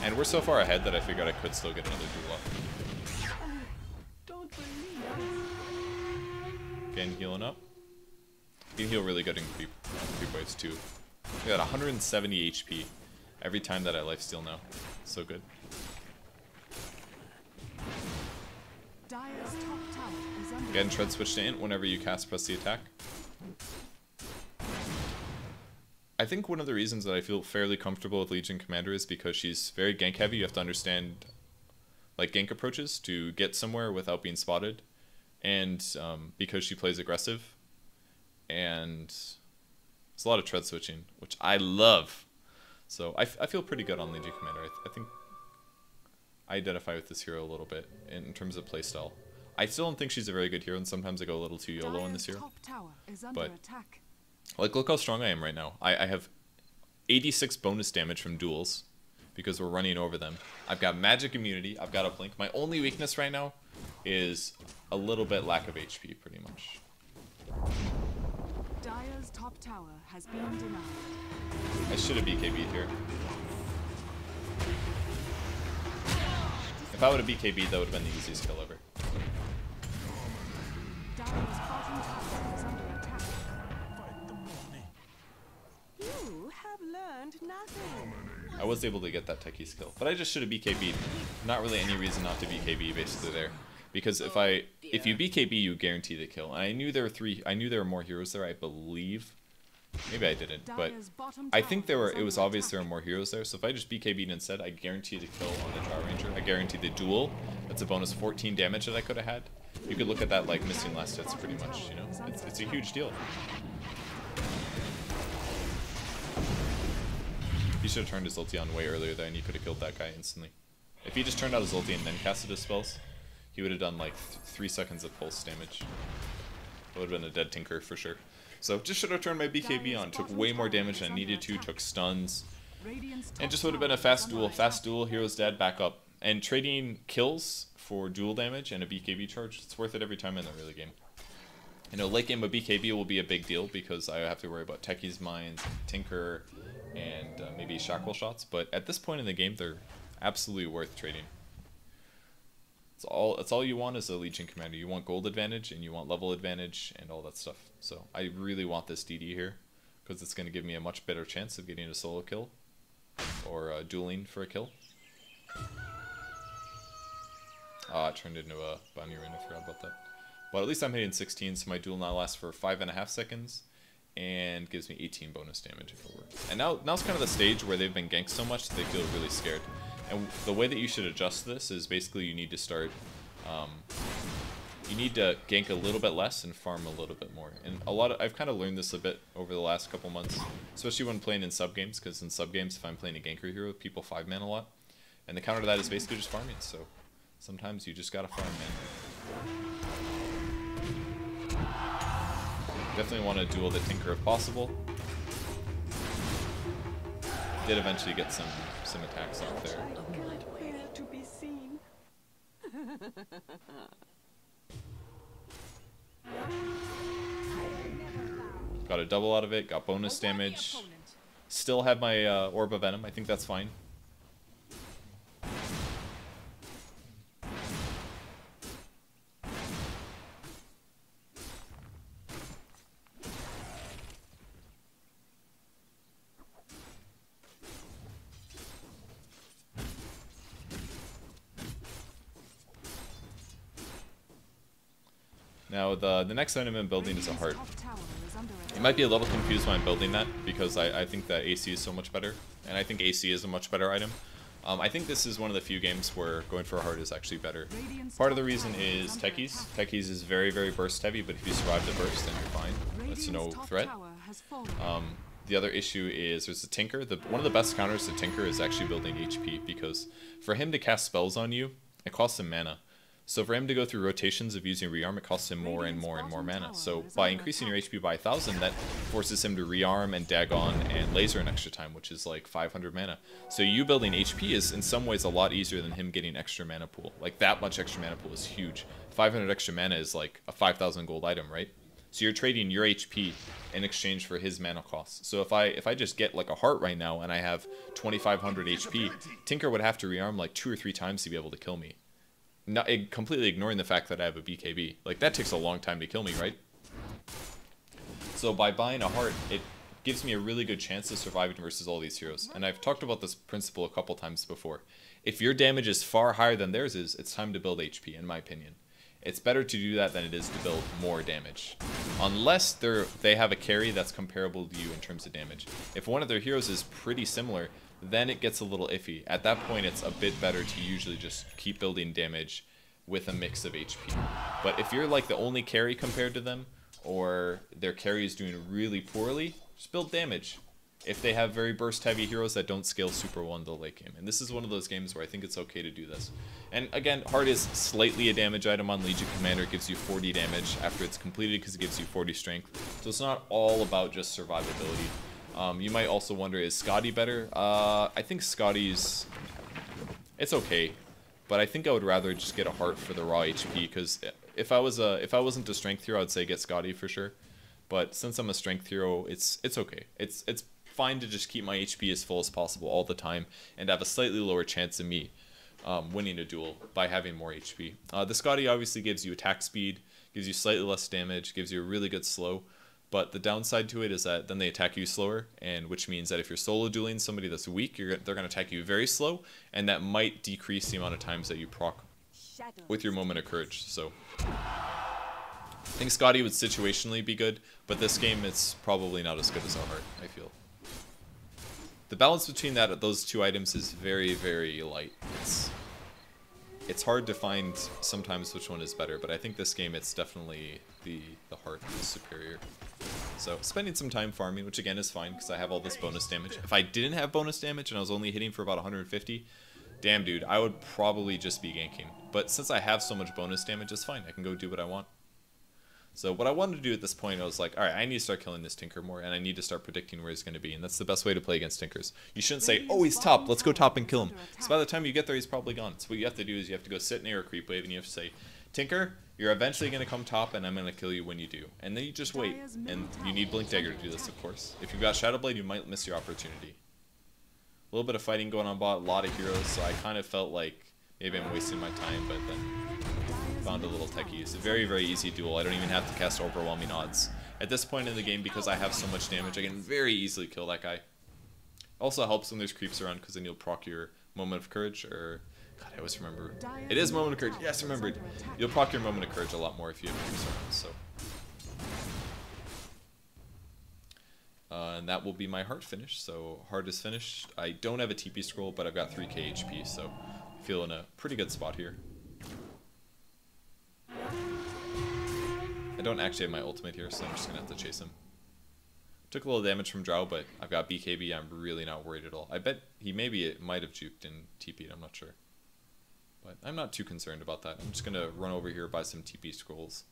And we're so far ahead that I figured I could still get another duel up. Again, healing up. You can heal really good in creep waves too. I got 170 HP every time that I lifesteal now. So good. Again, tread switch to int whenever you cast Press the Attack. I think one of the reasons that I feel fairly comfortable with Legion Commander is because she's very gank heavy. You have to understand like gank approaches to get somewhere without being spotted, and because she plays aggressive, and there's a lot of tread switching, which I love. So I feel pretty good on Legion Commander. I think I identify with this hero a little bit in terms of playstyle. I still don't think she's a very good hero, and sometimes I go a little too YOLO on this hero. But, like, look how strong I am right now. I have 86 bonus damage from duels, because we're running over them. I've got magic immunity, I've got a blink. My only weakness right now is a little bit lack of HP, pretty much. Dire's top tower has been denied. I should have BKB'd here. If I would have BKB'd, that would have been the easiest kill ever. I was able to get that techie skill, but I just should have BKB'd. Not really any reason not to BKB basically there, because if you BKB, you guarantee the kill. And I knew there were more heroes there, I believe, Maybe I didn't, but I think there were, it was obvious there were more heroes there, so if I just BKB'd instead, I guarantee the kill on the Drow Ranger. I guarantee the duel. That's a bonus 14 damage that I could have had. You could look at that like missing last hits pretty much, you know? It's a huge deal. He should have turned his ulti on way earlier there, and he could have killed that guy instantly. If he just turned out his ulti and then casted his spells, he would have done like 3 seconds of pulse damage. It would have been a dead Tinker for sure. So just should have turned my BKB on, took way more damage than I needed to, took stuns, and just would have been a fast duel, hero's dead, back up. And trading kills for dual damage and a BKB charge, it's worth it every time in the early game. You know, late game a BKB will be a big deal because I have to worry about Techie's Mines, Tinker, and maybe Shackle shots, but at this point in the game, they're absolutely worth trading. That's all you want as a Legion Commander. You want gold advantage, and you want level advantage, and all that stuff. So I really want this DD here, because it's going to give me a much better chance of getting a solo kill, or dueling for a kill. Ah, it turned into a bounty ring, I forgot about that. But at least I'm hitting 16, so my duel now lasts for 5.5 seconds, and gives me 18 bonus damage if it works. And now's kind of the stage where they've been ganked so much that they feel really scared. And the way that you should adjust this is basically you need to start, you need to gank a little bit less and farm a little bit more. And I've kind of learned this a bit over the last couple months, especially when playing in sub games, because in sub games, if I'm playing a ganker hero, people 5-man a lot, and the counter to that is basically just farming. So sometimes you just gotta farm, man. Definitely want to duel the Tinker if possible. Did eventually get some attacks off there. I can't wait to be seen. Got a double out of it, got bonus damage. Still have my Orb of Venom, I think that's fine. Now, the next item I'm building is a heart. You might be a little confused why I'm building that, because I think that AC is so much better, and I think AC is a much better item. I think this is one of the few games where going for a heart is actually better. Part of the reason is Techies. Techies is very, very burst heavy, but if you survive the burst, then you're fine. That's no threat. The other issue is there's a Tinker. One of the best counters to Tinker is actually building HP, because for him to cast spells on you, it costs him mana. So for him to go through rotations of using Rearm, it costs him more and more and more mana. So by increasing your HP by 1,000, that forces him to Rearm and Dagon and Laser an extra time, which is like 500 mana. So you building HP is in some ways a lot easier than him getting extra mana pool. Like that much extra mana pool is huge. 500 extra mana is like a 5,000 gold item, right? So you're trading your HP in exchange for his mana costs. So if I just get like a heart right now and I have 2,500 HP, Tinker would have to Rearm like 2 or 3 times to be able to kill me. Not completely ignoring the fact that I have a BKB. Like, that takes a long time to kill me, right? So by buying a heart, it gives me a really good chance of surviving versus all these heroes. And I've talked about this principle a couple times before. If your damage is far higher than theirs is, it's time to build HP, in my opinion. It's better to do that than it is to build more damage. Unless they have a carry that's comparable to you in terms of damage. If one of their heroes is pretty similar, then it gets a little iffy. At that point, it's a bit better to usually just keep building damage with a mix of HP. But if you're like the only carry compared to them, or their carry is doing really poorly, just build damage. If they have very burst heavy heroes that don't scale super well in the late game. And this is one of those games where I think it's okay to do this. And again, heart is slightly a damage item on Legion Commander. It gives you 40 damage after it's completed because it gives you 40 strength. So it's not all about just survivability. You might also wonder, is Skadi better? I think Skadi's... it's okay, but I think I would rather just get a heart for the raw HP, because if I wasn't a strength hero, I'd say get Skadi for sure. But since I'm a strength hero, it's okay. It's fine to just keep my HP as full as possible all the time and have a slightly lower chance of me winning a duel by having more HP. The Skadi obviously gives you attack speed, gives you slightly less damage, gives you a really good slow. But the downside to it is that then they attack you slower, and which means that if you're solo dueling somebody that's weak, they're going to attack you very slow, and that might decrease the amount of times that you proc with your Moment of Courage. So think Skadi would situationally be good, but this game it's probably not as good as Omart, I feel. The balance between those two items is very, very light. It's hard to find sometimes which one is better, but I think this game it's definitely the heart is superior. So spending some time farming, which again is fine because I have all this bonus damage. If I didn't have bonus damage and I was only hitting for about 150, damn dude, I would probably just be ganking. But since I have so much bonus damage, it's fine. I can go do what I want. So what I wanted to do at this point, I was like, all right, I need to start killing this Tinker more, and I need to start predicting where he's going to be, and that's the best way to play against Tinkers. You shouldn't say, oh, he's top, let's go top and kill him. So by the time you get there, he's probably gone. So what you have to do is you have to go sit near a creep wave, and you have to say, Tinker, you're eventually going to come top, and I'm going to kill you when you do. And then you just wait, and you need Blink Dagger to do this, of course. If you've got Shadow Blade, you might miss your opportunity. A little bit of fighting going on bot, a lot of heroes, so I kind of felt like maybe I'm wasting my time, but then found a little techie. It's a very, very easy duel. I don't even have to cast Overwhelming Odds. At this point in the game, because I have so much damage, I can very easily kill that guy. Also helps when there's creeps around, because then you'll proc your Moment of Courage, or... God, I always remember. It is Moment of Courage. Yes, remembered. You'll proc your Moment of Courage a lot more if you have creeps around, so... and that will be my heart finish, so heart is finished. I don't have a TP scroll, but I've got 3k HP, so I feel in a pretty good spot here. I don't actually have my ultimate here, so I'm just gonna have to chase him. Took a little damage from Drow, but I've got BKB. I'm really not worried at all. I bet he maybe might have juked and TP'd. I'm not sure, but I'm not too concerned about that. I'm just gonna run over here, buy some TP scrolls,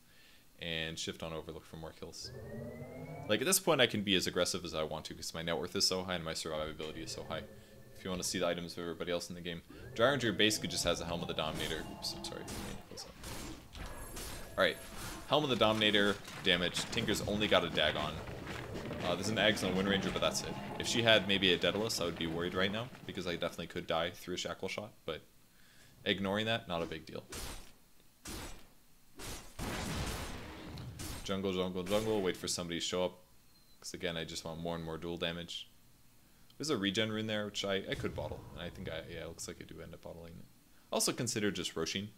and shift on over, look for more kills. Like at this point, I can be as aggressive as I want to because my net worth is so high and my survivability is so high. If you want to see the items of everybody else in the game, Drow Ranger basically just has a Helm of the Dominator. Oops, I'm sorry. Alright, Helm of the Dominator, damage. Tinker's only got a dag on. There's an Ags on Wind Ranger, but that's it. If she had maybe a Daedalus, I would be worried right now, because I definitely could die through a Shackle Shot, but ignoring that, not a big deal. Jungle, jungle, jungle, wait for somebody to show up, because again, I just want more and more dual damage. There's a regen rune there, which I could bottle, and I think yeah, it looks like I do end up bottling it. Also consider just Roshing.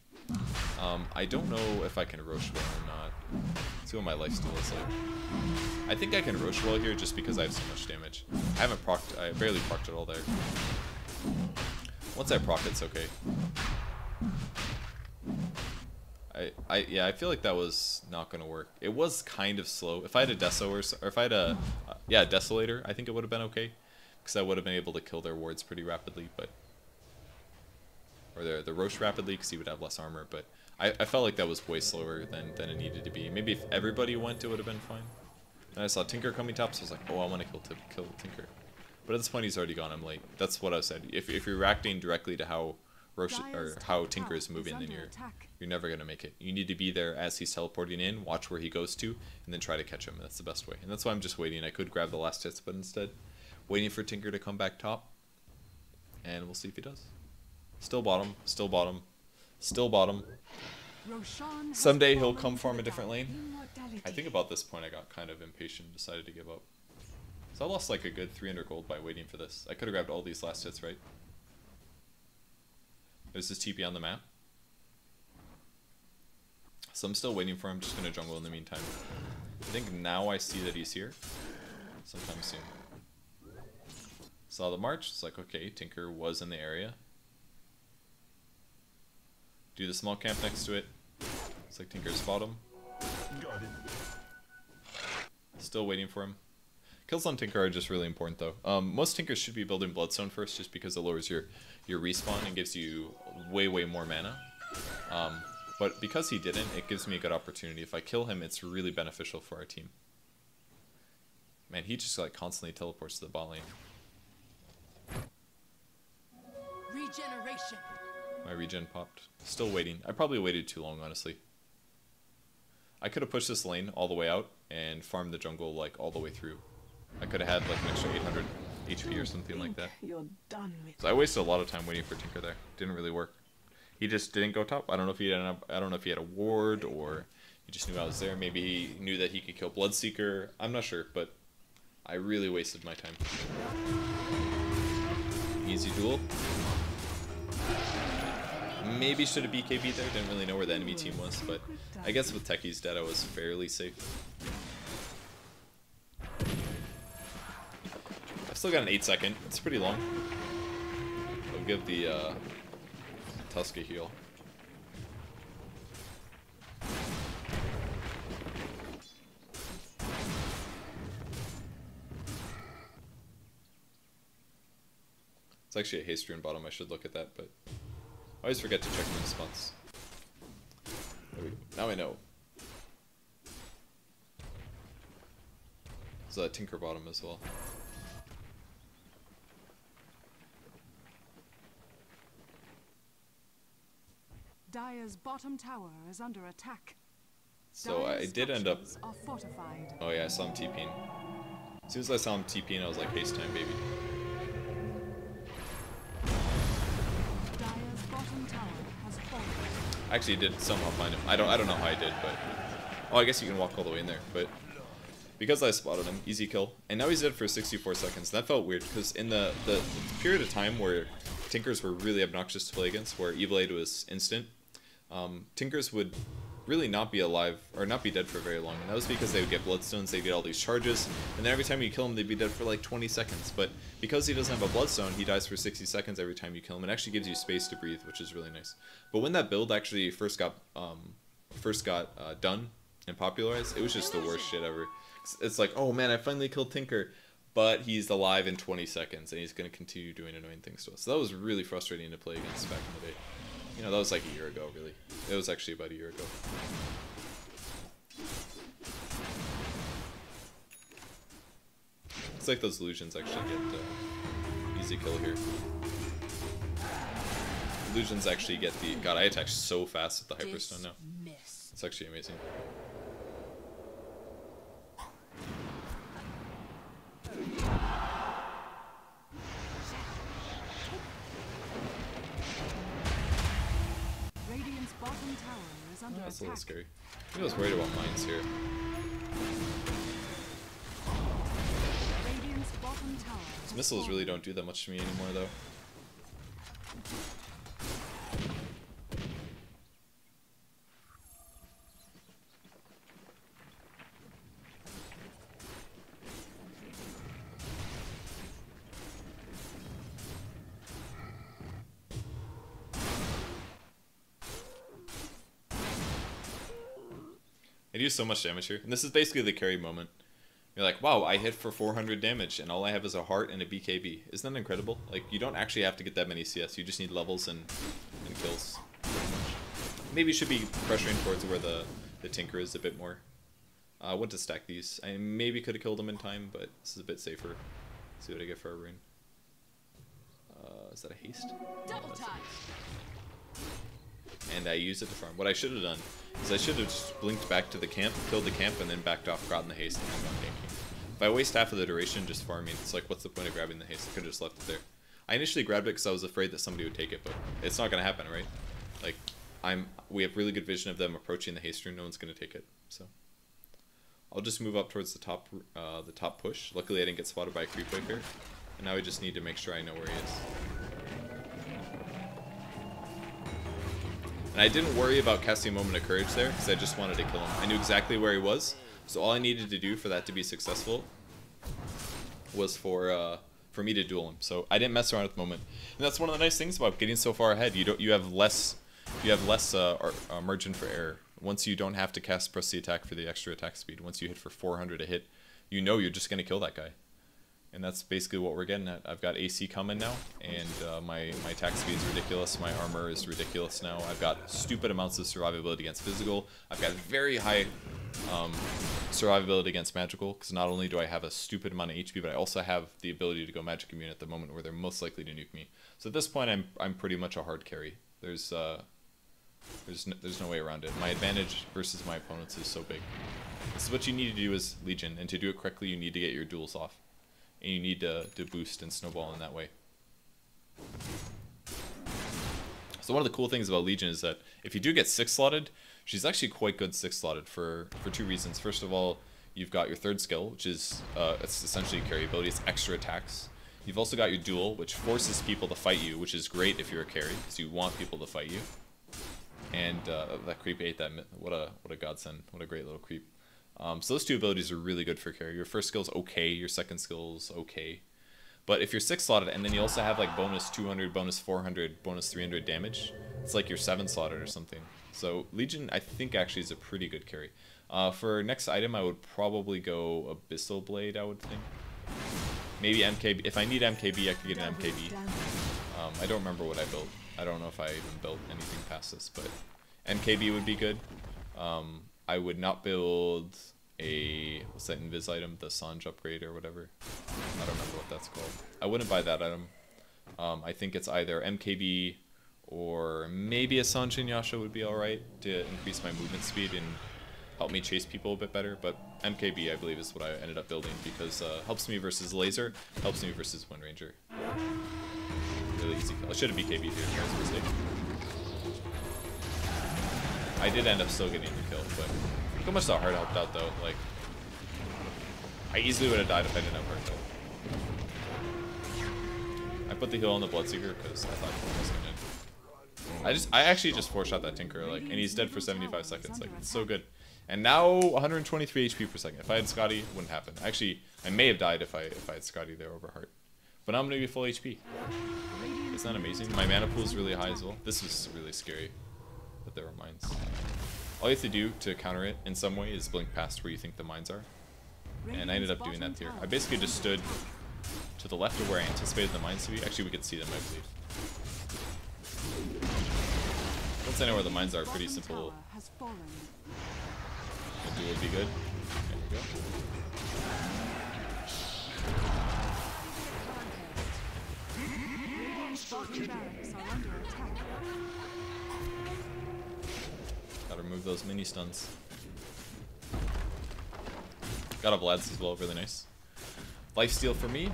I don't know if I can Rosh well or not. Let's see what my lifesteal is like. I think I can Rosh well here just because I have so much damage. I barely procced at all there. Once I proc, it's okay. Yeah, I feel like that was not gonna work. It was kind of slow. If I had a Deso or if I had a, yeah, Desolator, I think it would have been okay. Because I would have been able to kill their wards pretty rapidly, but or the Roche rapidly because he would have less armor, but I felt like that was way slower than it needed to be. Maybe if everybody went, it would have been fine. Then I saw Tinker coming top, so I was like, oh, I want to kill Tinker. But at this point, he's already gone. I'm late. That's what I said. If you're reacting directly to how Roche or how Tinker is moving, then you're never going to make it. You need to be there as he's teleporting in, watch where he goes to, and then try to catch him. That's the best way. And that's why I'm just waiting. I could grab the last hits, but instead, waiting for Tinker to come back top, and we'll see if he does. Still bottom, still bottom, still bottom. Someday he'll come farm a different lane. I think about this point I got kind of impatient and decided to give up. So I lost like a good 300 gold by waiting for this. I could have grabbed all these last hits, right? There's this TP on the map. So I'm still waiting for him, I'm just gonna jungle in the meantime. I think now I see that he's here. Sometime soon. Saw the march, it's like, okay, Tinker was in the area. Do the small camp next to it. It's like Tinker's bottom. Still waiting for him. Kills on Tinker are just really important though. Most Tinkers should be building Bloodstone first just because it lowers your respawn and gives you way more mana. But because he didn't, it gives me a good opportunity. If I kill him, it's really beneficial for our team. Man, he just like constantly teleports to the bot lane. Regeneration. My regen popped. Still waiting. I probably waited too long, honestly. I could have pushed this lane all the way out and farmed the jungle like all the way through. I could have had like an extra 800 HP or something like that. You're done with so I wasted a lot of time waiting for Tinker there. Didn't really work. He just didn't go top. I don't know if he had a ward or he just knew I was there. Maybe he knew that he could kill Bloodseeker. I'm not sure, but I really wasted my time. Easy duel. Maybe should have BKB there. Didn't really know where the enemy team was, but I guess with Techi's dead, I was fairly safe. I've still got an 8-second. It's pretty long. I'll give the Tusk a heal. It's actually a haste rune bottom, I should look at that, but I always forget to check the response. There we go. Now I know. There's a Tinker bottom as well. Dire's bottom tower is under attack. So I did end up... Oh yeah, I saw him TPing. As soon as I saw him TPing, I was like, haste time, baby. I actually did somehow find him. I don't know how I did, but oh, I guess you can walk all the way in there. But because I spotted him, easy kill, and now he's dead for 64 seconds. That felt weird because in the period of time where Tinkers were really obnoxious to play against, where E-Blade was instant, Tinkers would really not be alive or not be dead for very long, and that was because they would get Bloodstones, they'd get all these charges, and then every time you kill him, they'd be dead for like 20 seconds. But because he doesn't have a Bloodstone, he dies for 60 seconds every time you kill him. It actually gives you space to breathe, which is really nice. But when that build actually first got done and popularized, it was just the worst shit ever. It's like, oh man, I finally killed Tinker, but he's alive in 20 seconds, and he's going to continue doing annoying things to us. So that was really frustrating to play against back in the day. You know, that was like a year ago, really. It was actually about a year ago. It's like those illusions actually get easy kill here. Illusions actually get the... God, I attack so fast with the Hyperstone now. It's actually amazing. That's a little scary. I was worried about mines here. These missiles really don't do that much to me anymore, though. I do so much damage here, and this is basically the carry moment. You're like, wow, I hit for 400 damage, and all I have is a heart and a BKB. Isn't that incredible? Like, you don't actually have to get that many CS, you just need levels and kills. Maybe you should be pressuring towards where the Tinker is a bit more. I went to stack these. I maybe could have killed them in time, but this is a bit safer. Let's see what I get for a rune. Is that a haste? Double time. And I used it to farm. What I should have done is I should have just blinked back to the camp, killed the camp, and then backed off, got in the haste, and I'm not ganking. If I waste half of the duration just farming, it's like, what's the point of grabbing the haste? I could have just left it there. I initially grabbed it because I was afraid that somebody would take it, but it's not going to happen, right? Like, we have really good vision of them approaching the haste rune. No one's going to take it, so I'll just move up towards the top push. Luckily, I didn't get spotted by a creep wave here, and now I just need to make sure I know where he is. And I didn't worry about casting Moment of Courage there, because I just wanted to kill him. I knew exactly where he was, so all I needed to do for that to be successful was for me to duel him. So I didn't mess around with Moment, and that's one of the nice things about getting so far ahead. You have less margin for error. Once you don't have to cast Press the Attack for the extra attack speed. Once you hit for 400 a hit, you know you're just going to kill that guy, and that's basically what we're getting at. I've got AC coming now, and my attack speed is ridiculous, my armor is ridiculous now, I've got stupid amounts of survivability against physical, I've got very high survivability against magical, because not only do I have a stupid amount of HP, but I also have the ability to go magic immune at the moment where they're most likely to nuke me. So at this point, I'm pretty much a hard carry. There's no way around it. My advantage versus my opponents is so big. This is what you need to do as Legion, and to do it correctly, you need to get your duels off. And you need to boost and snowball in that way. So one of the cool things about Legion is that if you do get 6-slotted, she's actually quite good 6-slotted for two reasons. First of all, you've got your third skill, which is it's essentially carry ability. It's extra attacks. You've also got your duel, which forces people to fight you, which is great if you're a carry, because you want people to fight you. And that creep ate that. What a godsend. What a great little creep. So those two abilities are really good for carry. Your first skill's okay, your second skill's okay. But if you're 6-slotted, and then you also have like bonus 200, bonus 400, bonus 300 damage, it's like you're 7-slotted or something. So Legion, I think, actually is a pretty good carry. For next item, I would probably go Abyssal Blade, I would think. Maybe MKB. If I need MKB, I could get an MKB. I don't remember what I built. I don't know if I even built anything past this, but MKB would be good. I would not build a, what's that invis item? The Sanj upgrade or whatever. I don't remember what that's called. I wouldn't buy that item. I think it's either MKB or maybe a Sanj Inuyasha would be alright to increase my movement speed and help me chase people a bit better, but MKB I believe is what I ended up building because helps me versus Laser, helps me versus Wind Ranger. Really easy. I should have BKB'd here, that was a mistake. I did end up still getting the kill, but look how much that heart helped out though. Like, I easily would have died if I didn't have heart though. I put the heal on the Bloodseeker because I thought he was gonna. I actually just 4-shot that Tinker, like, and he's dead for 75 seconds. Like, it's so good. And now 123 HP per second. If I had Skadi, it wouldn't happen. Actually, I may have died if I had Skadi there over Heart. But now I'm gonna be full HP. Isn't that amazing? My mana pool is really high as well. This is really scary. But there were mines. All you have to do to counter it in some way is blink past where you think the mines are. And I ended up doing that here. I basically just stood to the left of where I anticipated the mines to be. Actually, we could see them, I believe. Once I know where the mines are, pretty simple. Duel would be good. There we go. Gotta remove those mini stuns. Got a Vlad's as well, really nice. Lifesteal for me.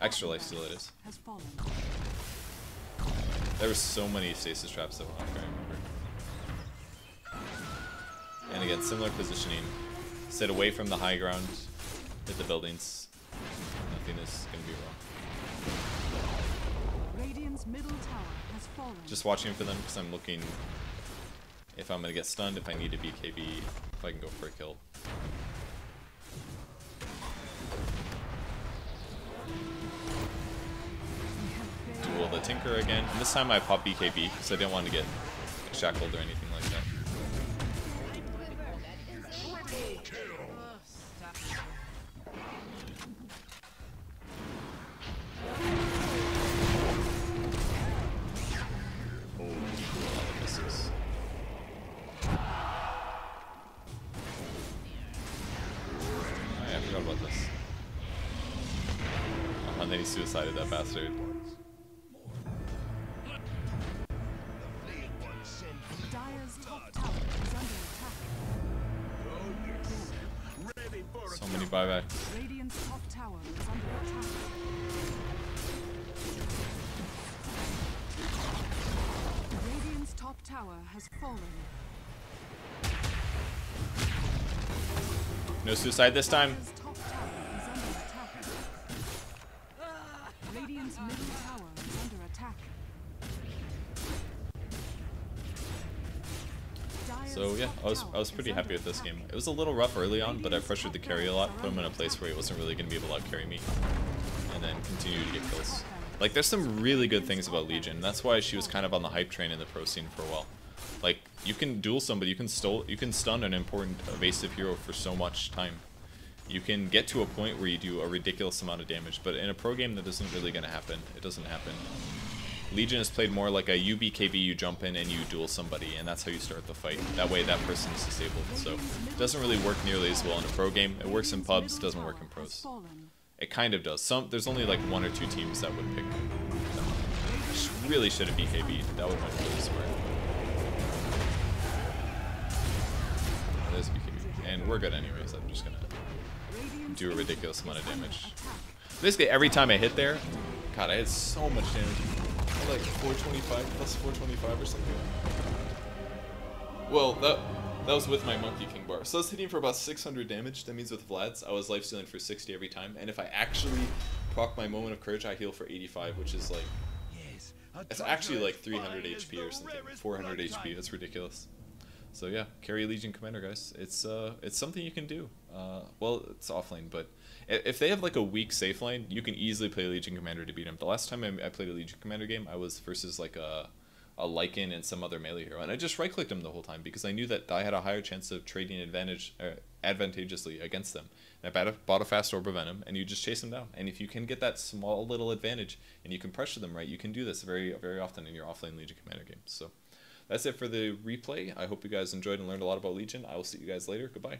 Extra lifesteal it is. There were so many stasis traps that were off, I remember. And again, similar positioning. Sit away from the high ground, hit the buildings. Nothing is going to be wrong. Radiant's middle tower has fallen. Just watching for them because I'm looking if I'm going to get stunned, if I need a BKB, if I can go for a kill. Duel the Tinker again. And this time I pop BKB because I didn't want to get shackled or anything like that. Suicided that bastard. So many buybacks. Radiant's top tower has fallen. No suicide this time. Radiant's middle tower is under attack. So yeah, I was pretty happy with this game. It was a little rough early on, but I pressured the carry a lot, put him in a place where he wasn't really going to be able to out carry me, and then continued to get kills. Like, there's some really good things about Legion. That's why she was kind of on the hype train in the pro scene for a while. Like, you can duel somebody, you can stun an important evasive hero for so much time. You can get to a point where you do a ridiculous amount of damage, but in a pro game that isn't really going to happen. It doesn't happen. Legion is played more like a UBKB, you jump in and you duel somebody, and that's how you start the fight. That way that person is disabled, so it doesn't really work nearly as well in a pro game. It works in pubs, doesn't work in pros. It kind of does. There's only like one or two teams that would pick them. Really should have BKB'd. That would have been really smart. There's BKB. And we're good anyways, I'm just going to do a ridiculous amount of damage. Basically every time I hit there, God, I had so much damage. Like 425 plus 425 or something. Well, that was with my Monkey King Bar. So I was hitting for about 600 damage. That means with Vlad's, I was lifestealing for 60 every time. And if I actually proc my Moment of Courage, I heal for 85, which is like... It's actually like 300 HP or something. 400 HP, that's ridiculous. So yeah, carry Legion Commander, guys. It's something you can do. Well, it's offlane, but if they have like a weak safe lane, you can easily play Legion Commander to beat him. The last time I played a Legion Commander game, I was versus like a Lycan and some other melee hero, and I just right-clicked him the whole time because I knew that I had a higher chance of trading advantageously against them. And I bought a fast orb of venom, and you just chase them down. And if you can get that small little advantage, and you can pressure them right, you can do this very, very often in your offlane Legion Commander games. So that's it for the replay. I hope you guys enjoyed and learned a lot about Legion. I will see you guys later. Goodbye.